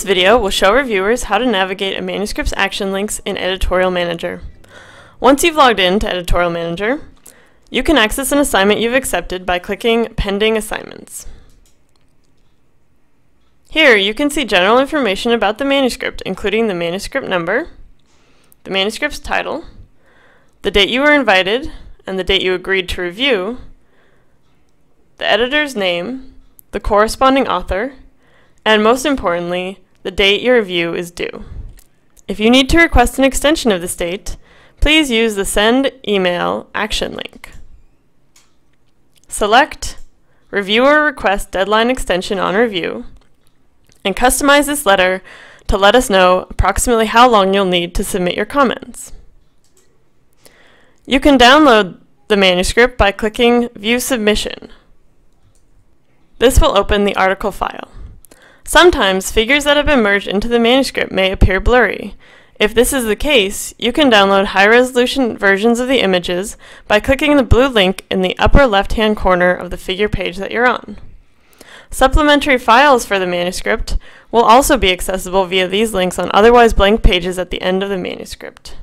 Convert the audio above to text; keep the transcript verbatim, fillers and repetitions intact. This video will show reviewers how to navigate a manuscript's action links in Editorial Manager. Once you've logged in to Editorial Manager, you can access an assignment you've accepted by clicking Pending Assignments. Here you can see general information about the manuscript, including the manuscript number, the manuscript's title, the date you were invited and the date you agreed to review, the editor's name, the corresponding author, and most importantly, the date your review is due. If you need to request an extension of this date, please use the Send Email action link. Select Reviewer Request Deadline Extension on Review, and customize this letter to let us know approximately how long you'll need to submit your comments. You can download the manuscript by clicking View Submission. This will open the article file. Sometimes figures that have been merged into the manuscript may appear blurry. If this is the case, you can download high-resolution versions of the images by clicking the blue link in the upper left-hand corner of the figure page that you're on. Supplementary files for the manuscript will also be accessible via these links on otherwise blank pages at the end of the manuscript.